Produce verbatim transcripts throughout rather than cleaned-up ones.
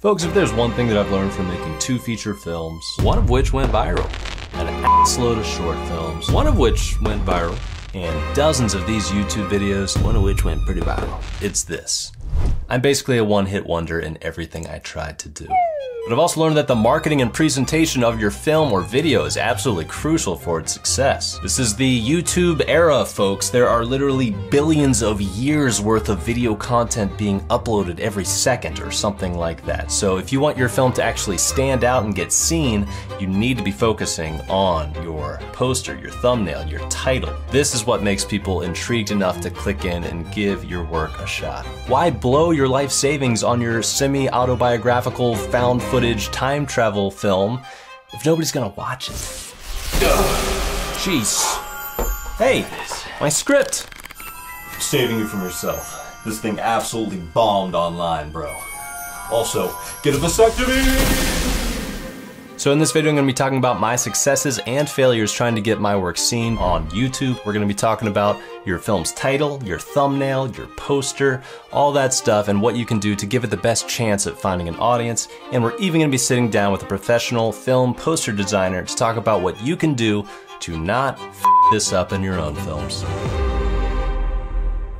Folks, if there's one thing that I've learned from making two feature films, one of which went viral, and an assload of short films, one of which went viral, and dozens of these YouTube videos, one of which went pretty viral, it's this. I'm basically a one-hit wonder in everything I tried to do. But I've also learned that the marketing and presentation of your film or video is absolutely crucial for its success. This is the YouTube era, folks. There are literally billions of years worth of video content being uploaded every second or something like that. So if you want your film to actually stand out and get seen, you need to be focusing on your poster, your thumbnail, your title. This is what makes people intrigued enough to click in and give your work a shot. Why blow your life savings on your semi-autobiographical found footage time travel film if nobody's gonna watch it? Jeez. Hey, my script. Saving you from yourself. This thing absolutely bombed online, bro. Also, get a vasectomy! So in this video, I'm gonna be talking about my successes and failures trying to get my work seen on YouTube. We're gonna be talking about your film's title, your thumbnail, your poster, all that stuff, and what you can do to give it the best chance at finding an audience. And we're even gonna be sitting down with a professional film poster designer to talk about what you can do to not f this up in your own films.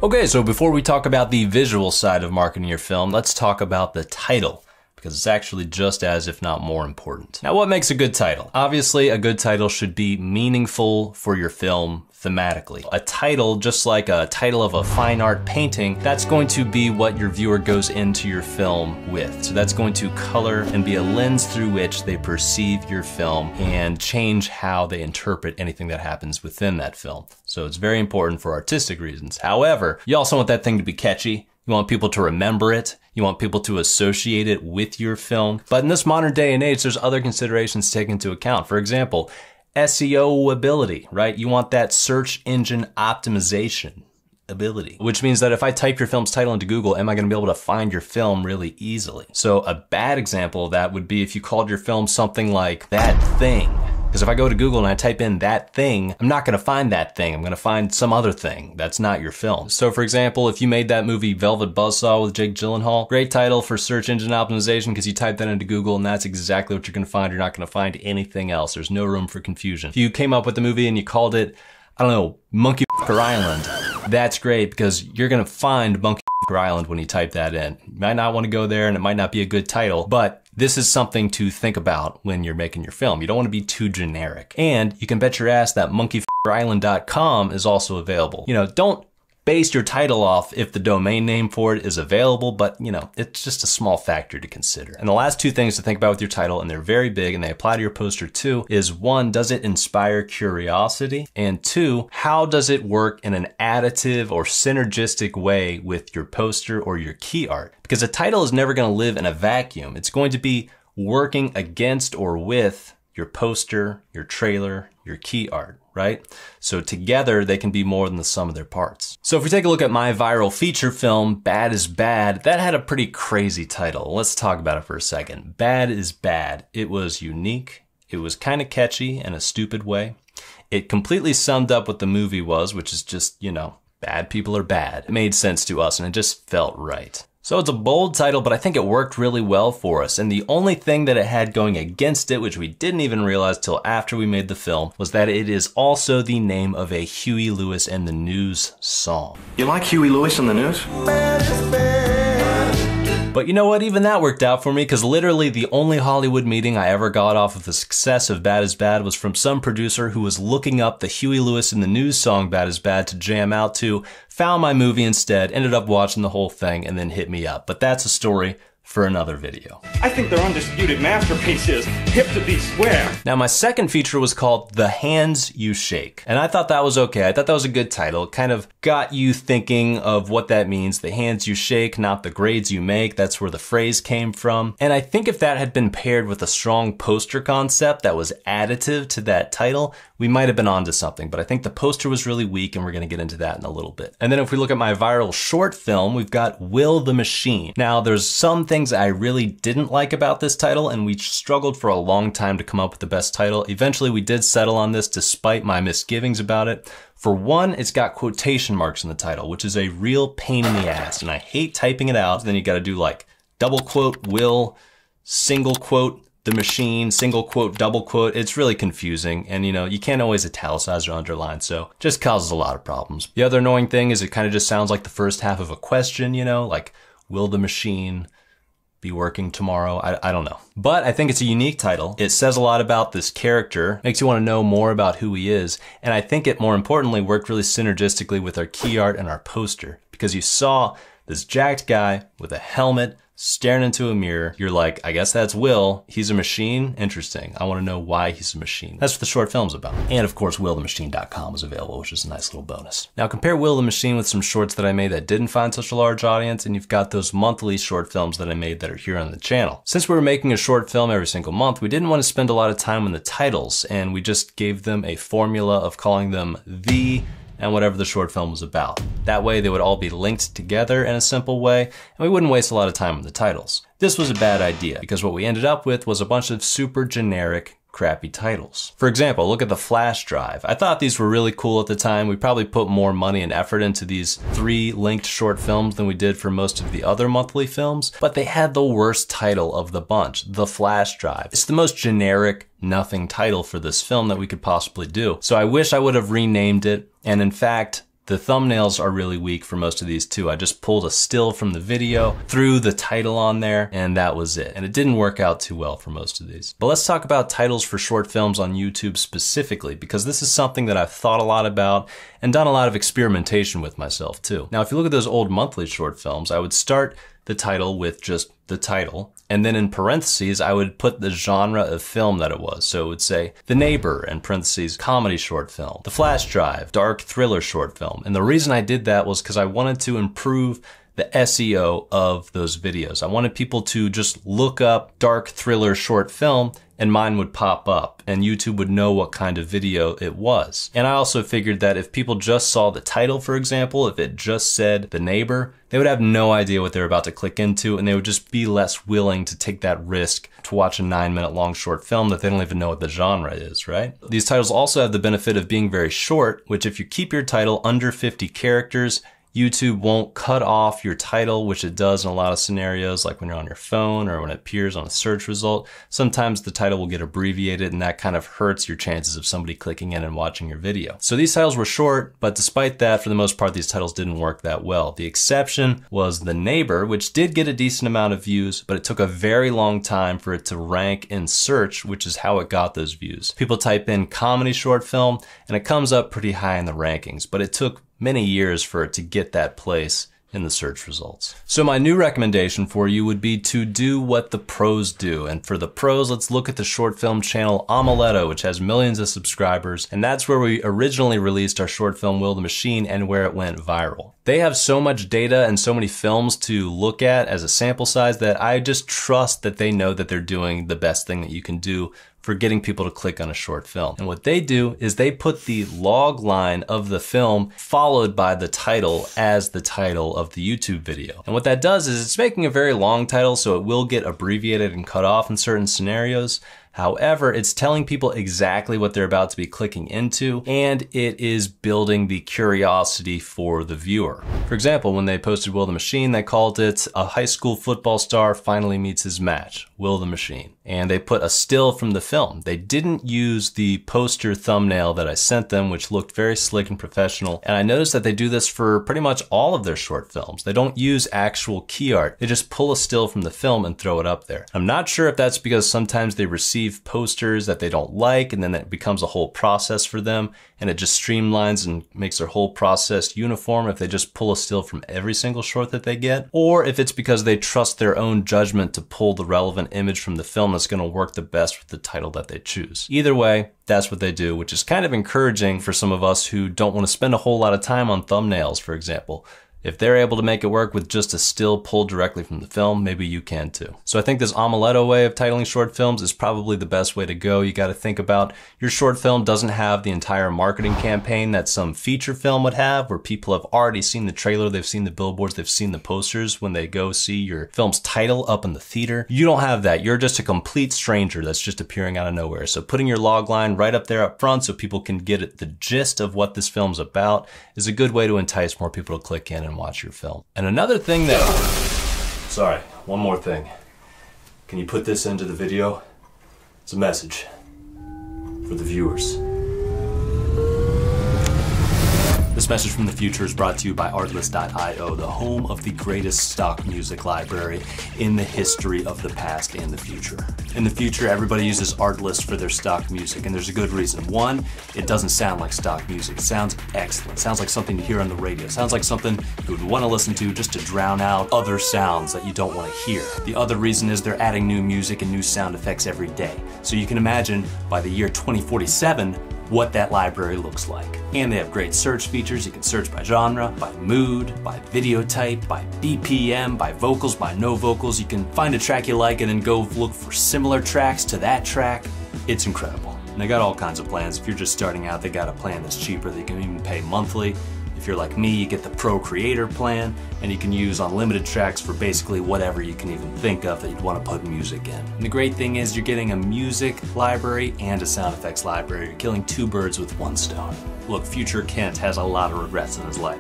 Okay, so before we talk about the visual side of marketing your film, let's talk about the title, because it's actually just as, if not more, important. Now, what makes a good title? Obviously, a good title should be meaningful for your film thematically. A title, just like a title of a fine art painting, that's going to be what your viewer goes into your film with. So that's going to color and be a lens through which they perceive your film and change how they interpret anything that happens within that film. So it's very important for artistic reasons. However, you also want that thing to be catchy. You want people to remember it. You want people to associate it with your film. But in this modern day and age, there's other considerations to take into account. For example, S E O ability, right? You want that search engine optimization ability, which means that if I type your film's title into Google, am I gonna be able to find your film really easily? So a bad example of that would be if you called your film something like That Thing. Because if I go to Google and I type in That Thing, I'm not gonna find that thing. I'm gonna find some other thing that's not your film. So for example, if you made that movie Velvet Buzzsaw with Jake Gyllenhaal, great title for search engine optimization because you type that into Google and that's exactly what you're gonna find. You're not gonna find anything else. There's no room for confusion. If you came up with the movie and you called it, I don't know, Monkey F***er Island, that's great because you're gonna find Monkey F***er Island when you type that in. You might not wanna go there and it might not be a good title, but this is something to think about when you're making your film. You don't want to be too generic. And you can bet your ass that monkey f***er island dot com is also available. You know, don't base your title off if the domain name for it is available, but you know, it's just a small factor to consider. And the last two things to think about with your title, and they're very big and they apply to your poster too, is one, does it inspire curiosity? And two, how does it work in an additive or synergistic way with your poster or your key art? Because a title is never gonna live in a vacuum. It's going to be working against or with your poster, your trailer, your key art, right? So together they can be more than the sum of their parts. So if we take a look at my viral feature film, Bad Is Bad, that had a pretty crazy title. Let's talk about it for a second. Bad Is Bad. It was unique. It was kind of catchy in a stupid way. It completely summed up what the movie was, which is just, you know, bad people are bad. It made sense to us and it just felt right. So it's a bold title, but I think it worked really well for us. And the only thing that it had going against it, which we didn't even realize till after we made the film, was that it is also the name of a Huey Lewis and the News song. You like Huey Lewis and the News? Bad is bad. But you know what? Even that worked out for me because literally the only Hollywood meeting I ever got off of the success of Bad Is Bad was from some producer who was looking up the Huey Lewis and the News song Bad Is Bad to jam out to, found my movie instead, ended up watching the whole thing, and then hit me up. But that's a story for another video. I think they're undisputed masterpieces, hip to be swear. Now my second feature was called The Hands You Shake. And I thought that was okay. I thought that was a good title. It kind of got you thinking of what that means. The hands you shake, not the grades you make. That's where the phrase came from. And I think if that had been paired with a strong poster concept that was additive to that title, we might have been onto something, but I think the poster was really weak and we're gonna get into that in a little bit. And then if we look at my viral short film, we've got Will the Machine. Now there's some things I really didn't like about this title and we struggled for a long time to come up with the best title. Eventually we did settle on this despite my misgivings about it. For one, it's got quotation marks in the title, which is a real pain in the ass and I hate typing it out. Then you gotta do like double quote Will, single quote The Machine, single quote, double quote. It's really confusing, and you know, you can't always italicize or underline, so just causes a lot of problems. The other annoying thing is it kind of just sounds like the first half of a question, you know, like, will the machine be working tomorrow? I, I don't know. But I think it's a unique title. It says a lot about this character, makes you want to know more about who he is, and I think it, more importantly, worked really synergistically with our key art and our poster, because you saw this jacked guy with a helmet staring into a mirror. You're like, I guess that's Will. He's a machine? Interesting. I want to know why he's a machine. That's what the short film's about. And of course, will the machine dot com is available, which is a nice little bonus. Now compare Will the Machine with some shorts that I made that didn't find such a large audience, and you've got those monthly short films that I made that are here on the channel. Since we were making a short film every single month, we didn't want to spend a lot of time on the titles, and we just gave them a formula of calling them the and whatever the short film was about. That way they would all be linked together in a simple way, and we wouldn't waste a lot of time on the titles. This was a bad idea, because what we ended up with was a bunch of super generic, crappy titles. For example, look at The Flash Drive. I thought these were really cool at the time. We probably put more money and effort into these three linked short films than we did for most of the other monthly films, but they had the worst title of the bunch, The Flash Drive. It's the most generic, nothing title for this film that we could possibly do. So I wish I would have renamed it, and in fact, the thumbnails are really weak for most of these too. I just pulled a still from the video, threw the title on there, and that was it. And it didn't work out too well for most of these. But let's talk about titles for short films on YouTube specifically, because this is something that I've thought a lot about and done a lot of experimentation with myself too. Now, if you look at those old monthly short films, I would start the title with just the title, and then in parentheses, I would put the genre of film that it was. So it would say The Neighbor, in parentheses, comedy short film, The Flash Drive, dark thriller short film. And the reason I did that was because I wanted to improve the S E O of those videos. I wanted people to just look up dark thriller short film and mine would pop up and YouTube would know what kind of video it was. And I also figured that if people just saw the title, for example, if it just said The Neighbor, they would have no idea what they were about to click into, and they would just be less willing to take that risk to watch a nine minute long short film that they don't even know what the genre is, right? These titles also have the benefit of being very short, which if you keep your title under fifty characters, YouTube won't cut off your title, which it does in a lot of scenarios, like when you're on your phone or when it appears on a search result. Sometimes the title will get abbreviated, and that kind of hurts your chances of somebody clicking in and watching your video. So these titles were short, but despite that, for the most part, these titles didn't work that well. The exception was The Neighbor, which did get a decent amount of views, but it took a very long time for it to rank in search, which is how it got those views. People type in comedy short film, and it comes up pretty high in the rankings, but it took many years for it to get that place in the search results. So my new recommendation for you would be to do what the pros do. And for the pros, let's look at the short film channel Amuleto, which has millions of subscribers. And that's where we originally released our short film Will the Machine and where it went viral. They have so much data and so many films to look at as a sample size that I just trust that they know that they're doing the best thing that you can do for getting people to click on a short film. And what they do is they put the log line of the film followed by the title as the title of the YouTube video. And what that does is it's making a very long title, so it will get abbreviated and cut off in certain scenarios. However, it's telling people exactly what they're about to be clicking into, and it is building the curiosity for the viewer. For example, when they posted Will the Machine, they called it A High School Football Star Finally Meets His Match, Will the Machine. And they put a still from the film. They didn't use the poster thumbnail that I sent them, which looked very slick and professional. And I noticed that they do this for pretty much all of their short films. They don't use actual key art. They just pull a still from the film and throw it up there. I'm not sure if that's because sometimes they receive posters that they don't like, and then it becomes a whole process for them, and it just streamlines and makes their whole process uniform if they just pull a still from every single short that they get, or if it's because they trust their own judgment to pull the relevant image from the film that's going to work the best with the title that they choose. Either way, that's what they do, which is kind of encouraging for some of us who don't want to spend a whole lot of time on thumbnails, for example. If they're able to make it work with just a still pulled directly from the film, maybe you can too. So I think this Amuleto way of titling short films is probably the best way to go. You gotta think about your short film doesn't have the entire marketing campaign that some feature film would have, where people have already seen the trailer, they've seen the billboards, they've seen the posters when they go see your film's title up in the theater. You don't have that. You're just a complete stranger that's just appearing out of nowhere. So putting your log line right up there up front so people can get at the gist of what this film's about is a good way to entice more people to click in and watch your film. And another thing that Sorry, one more thing. Can you put this into the video? It's a message for the viewers. This message from the future is brought to you by Artlist dot i o, the home of the greatest stock music library in the history of the past and the future. In the future, everybody uses Artlist for their stock music, and there's a good reason. One, it doesn't sound like stock music. It sounds excellent. It sounds like something you hear on the radio. It sounds like something you would want to listen to just to drown out other sounds that you don't want to hear. The other reason is they're adding new music and new sound effects every day. So you can imagine by the year twenty forty-seven, what that library looks like. And they have great search features. You can search by genre, by mood, by video type, by B P M, by vocals, by no vocals. You can find a track you like and then go look for similar tracks to that track. It's incredible. And they got all kinds of plans. If you're just starting out, they got a plan that's cheaper that you can even pay monthly. If you're like me, you get the Pro Creator plan, and you can use unlimited tracks for basically whatever you can even think of that you'd want to put music in. And the great thing is you're getting a music library and a sound effects library. You're killing two birds with one stone. Look, future Kent has a lot of regrets in his life.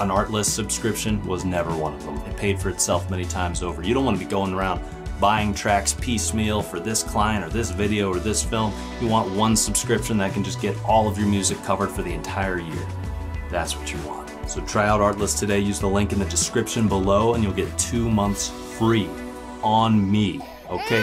An Artlist subscription was never one of them. It paid for itself many times over. You don't want to be going around buying tracks piecemeal for this client or this video or this film. You want one subscription that can just get all of your music covered for the entire year. That's what you want. So try out Artlist today. Use the link in the description below and you'll get two months free on me, okay?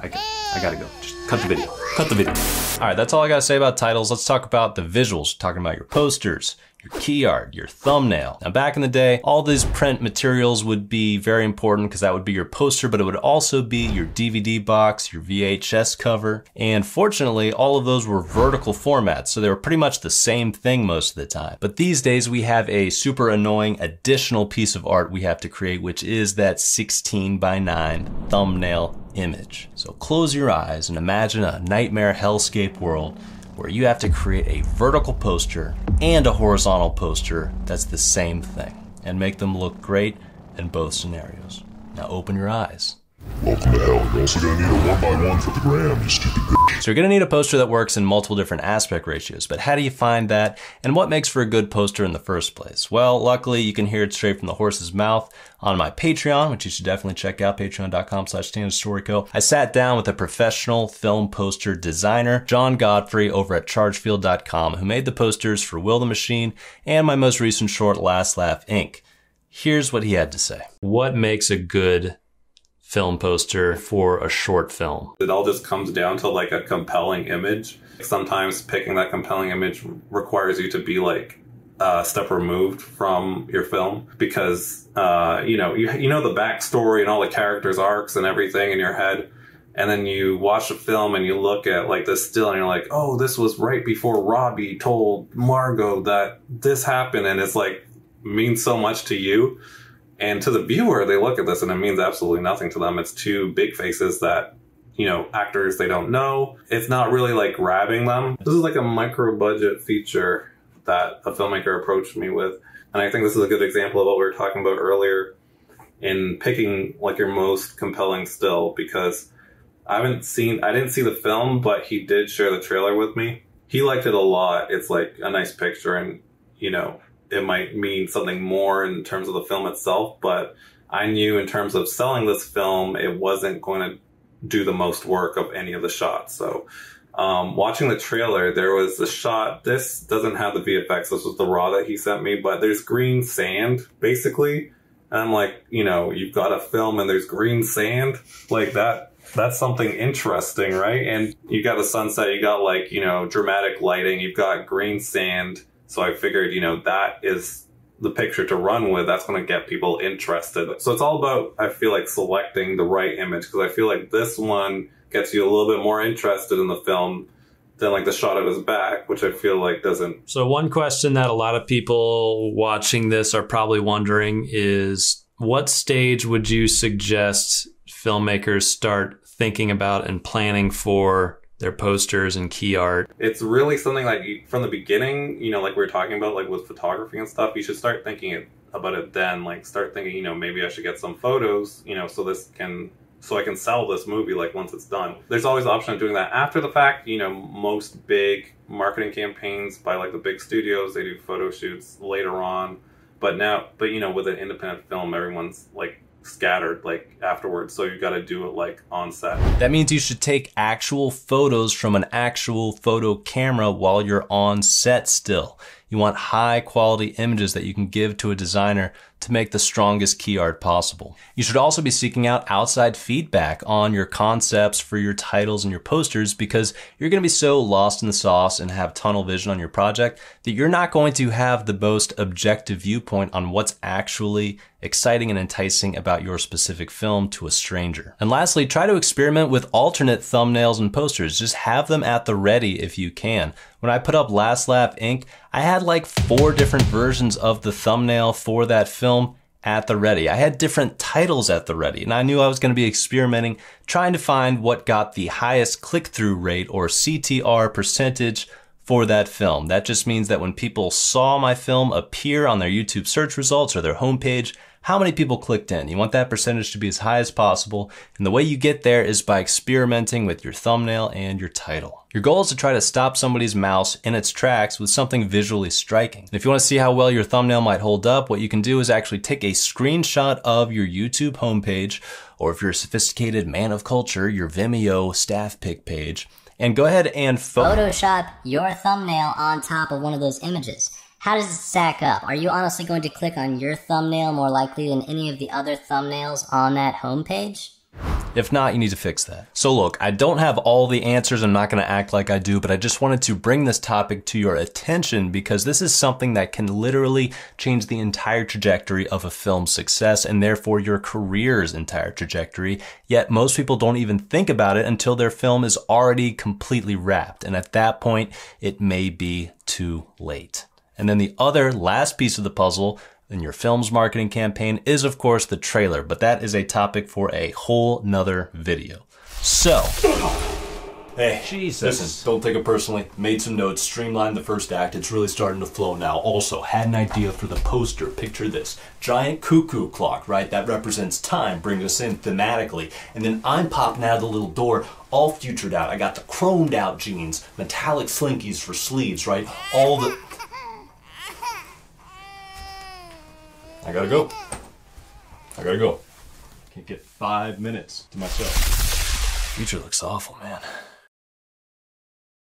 I, can, I gotta go. Just cut the video. Cut the video. All right, that's all I gotta say about titles. Let's talk about the visuals. Talking about your posters, your key art, your thumbnail. Now back in the day, all these print materials would be very important because that would be your poster, but it would also be your D V D box, your V H S cover. And fortunately, all of those were vertical formats, so they were pretty much the same thing most of the time. But these days we have a super annoying additional piece of art we have to create, which is that sixteen by nine thumbnail image. So close your eyes and imagine a nightmare hellscape world where you have to create a vertical poster and a horizontal poster that's the same thing and make them look great in both scenarios. Now open your eyes. Welcome to hell. You're also gonna need a one by one for the gram, you stupid bitch. So you're gonna need a poster that works in multiple different aspect ratios, but how do you find that and what makes for a good poster in the first place? Well, luckily you can hear it straight from the horse's mouth on my Patreon, which you should definitely check out, patreon dot com slash standard story co. I sat down with a professional film poster designer, John Godfrey over at chargefield dot com, who made the posters for Will the Machine and my most recent short, Last Laugh Incorporated. Here's what he had to say. What makes a good film poster for a short film? It all just comes down to like a compelling image. Sometimes picking that compelling image requires you to be like a step removed from your film because uh, you know you, you know the backstory and all the characters' arcs and everything in your head, and then you watch a film and you look at like this still and you're like, oh, this was right before Robbie told Margot that this happened, and it's like means so much to you. And to the viewer, they look at this and it means absolutely nothing to them. It's two big faces that, you know, actors they don't know. It's not really like grabbing them. This is like a micro budget feature that a filmmaker approached me with. And I think this is a good example of what we were talking about earlier in picking like your most compelling still, because I haven't seen, I didn't see the film, but he did share the trailer with me. He liked it a lot. It's like a nice picture and, you know, it might mean something more in terms of the film itself, but I knew in terms of selling this film, it wasn't going to do the most work of any of the shots. So um, watching the trailer, there was a shot, this doesn't have the V F X, this was the raw that he sent me, but there's green sand basically. And I'm like, you know, you've got a film and there's green sand like that. That's something interesting, right? And you got the sunset, you got like, you know, dramatic lighting, you've got green sand. So I figured, you know, that is the picture to run with. That's going to get people interested. So it's all about, I feel like, selecting the right image, because I feel like this one gets you a little bit more interested in the film than like the shot of his back, which I feel like doesn't. So one question that a lot of people watching this are probably wondering is, what stage would you suggest filmmakers start thinking about and planning for their posters and key art? It's really something like from the beginning, you know, like we were talking about, like with photography and stuff, you should start thinking it, about it then, like start thinking, you know, maybe I should get some photos, you know, so this can, so I can sell this movie, like once it's done. There's always the option of doing that after the fact. You know, most big marketing campaigns by like the big studios, they do photo shoots later on But now, but you know, with an independent film, everyone's like scattered like afterwards, so you got to do it like on set. That means you should take actual photos from an actual photo camera while you're on set still. You want high quality images that you can give to a designer to make the strongest key art possible. You should also be seeking out outside feedback on your concepts for your titles and your posters, because you're going to be so lost in the sauce and have tunnel vision on your project that you're not going to have the most objective viewpoint on what's actually exciting and enticing about your specific film to a stranger. And lastly, try to experiment with alternate thumbnails and posters. Just have them at the ready if you can. When I put up Last Laugh Incorporated, I had like four different versions of the thumbnail for that film at the ready. I had different titles at the ready, and I knew I was going to be experimenting, trying to find what got the highest click-through rate or C T R percentage for that film. That just means that when people saw my film appear on their YouTube search results or their homepage, how many people clicked in? You want that percentage to be as high as possible, and the way you get there is by experimenting with your thumbnail and your title. Your goal is to try to stop somebody's mouse in its tracks with something visually striking. And if you want to see how well your thumbnail might hold up, what you can do is actually take a screenshot of your YouTube homepage, or if you're a sophisticated man of culture, your Vimeo staff pick page, and go ahead and pho- Photoshop your thumbnail on top of one of those images. How does it stack up? Are you honestly going to click on your thumbnail more likely than any of the other thumbnails on that homepage? If not, you need to fix that. So look, I don't have all the answers. I'm not going to act like I do, but I just wanted to bring this topic to your attention because this is something that can literally change the entire trajectory of a film's success and therefore your career's entire trajectory. Yet most people don't even think about it until their film is already completely wrapped. And at that point, it may be too late. And then the other last piece of the puzzle in your film's marketing campaign is, of course, the trailer, but that is a topic for a whole nother video. So, hey, Jesus. This is, don't take it personally, made some notes, streamlined the first act, it's really starting to flow now. Also, had an idea for the poster, picture this, giant cuckoo clock, right, that represents time, brings us in thematically, and then I'm popping out of the little door, all futured out, I got the chromed out jeans, metallic slinkies for sleeves, right, all the... I gotta go. I gotta go. Can't get five minutes to myself. Future looks awful, man.